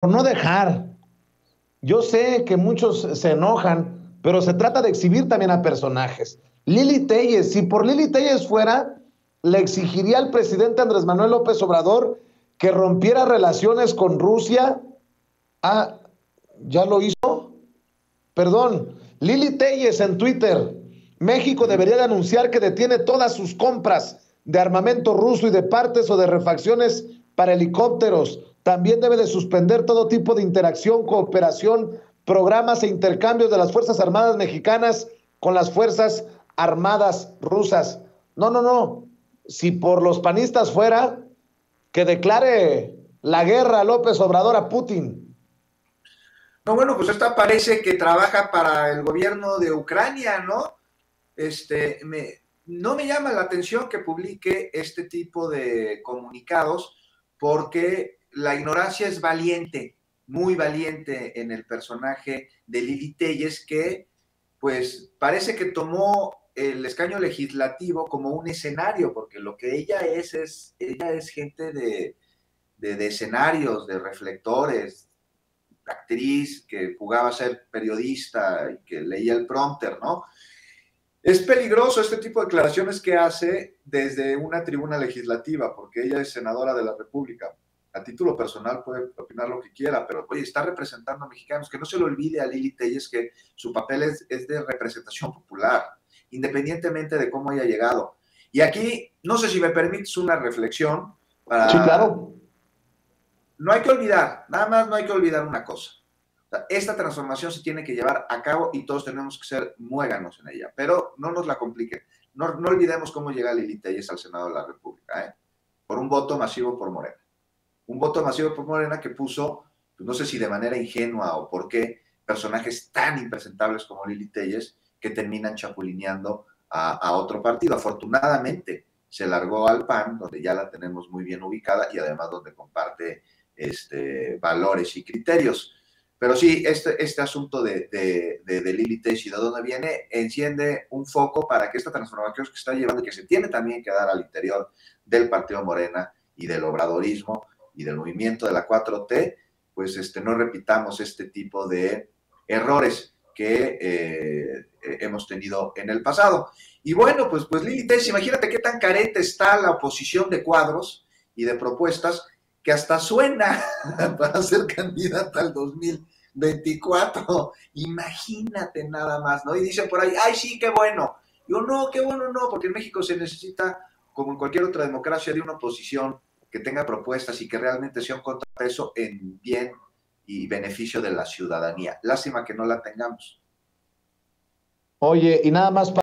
por no dejar. Yo sé que muchos se enojan, pero se trata de exhibir también a personajes. Lili Téllez, si por Lili Téllez fuera, le exigiría al presidente Andrés Manuel López Obrador que rompiera relaciones con Rusia. Ah, ¿ya lo hizo? Perdón. Lili Téllez en Twitter: México debería de anunciar que detiene todas sus compras de armamento ruso y de partes o de refacciones para helicópteros. También debe de suspender todo tipo de interacción, cooperación, programas e intercambios de las Fuerzas Armadas mexicanas con las Fuerzas Armadas rusas. No, no, no. Si por los panistas fuera, que declare la guerra a López Obrador a Putin. No, bueno, pues esta parece que trabaja para el gobierno de Ucrania, ¿no? No me llama la atención que publique este tipo de comunicados, porque la ignorancia es valiente, muy valiente en el personaje de Lili Téllez, que pues parece que tomó el escaño legislativo como un escenario, porque lo que ella es ella es gente de escenarios, de reflectores, actriz que jugaba a ser periodista y que leía el prompter, ¿no? Es peligroso este tipo de declaraciones que hace desde una tribuna legislativa, porque ella es senadora de la República. A título personal puede opinar lo que quiera, pero oye, está representando a mexicanos. Que no se le olvide a Lili Téllez que su papel es de representación popular, independientemente de cómo haya llegado. Y aquí, no sé si me permites una reflexión. Para... Sí, claro. No hay que olvidar, nada más no hay que olvidar una cosa. Esta transformación se tiene que llevar a cabo y todos tenemos que ser muéganos en ella, pero no nos la compliquen. No olvidemos cómo llega Lili Téllez al Senado de la República, ¿eh? Por un voto masivo por Morena. Un voto masivo por Morena que puso, pues no sé si de manera ingenua o por qué, personajes tan impresentables como Lili Téllez que terminan chapulineando a otro partido. Afortunadamente se largó al PAN, donde ya la tenemos muy bien ubicada y además donde comparte valores y criterios. Pero sí, este asunto de Lili Téllez y de dónde viene, enciende un foco para que esta transformación que está llevando, que se tiene también que dar al interior del partido Morena y del obradorismo y del movimiento de la 4T, pues no repitamos este tipo de errores que hemos tenido en el pasado. Y bueno, pues Lili Téllez, imagínate qué tan carente está la oposición de cuadros y de propuestas, que hasta suena para ser candidata al 2024, imagínate nada más, ¿no? Y dicen por ahí, ¡ay, sí, qué bueno! Yo, no, qué bueno no, porque en México se necesita, como en cualquier otra democracia, de una oposición que tenga propuestas y que realmente sea un contrapeso en bien y beneficio de la ciudadanía. Lástima que no la tengamos. Oye, y nada más para...